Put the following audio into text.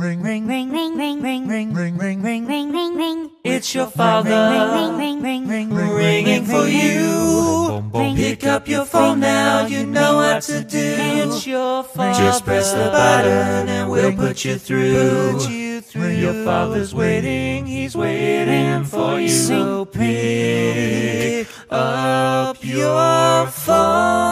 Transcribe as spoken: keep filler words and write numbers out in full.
ring, ring, ring, ring, ring, ring, ring, ring, ring, ring, ring, ring, ring. It's your father, ring, ring, ring, ring, ringing for you. Pick up your phone now, you know what to do. It's your father. Just press the button and we'll put you through. Your father's waiting, he's waiting for you. So pick up your phone.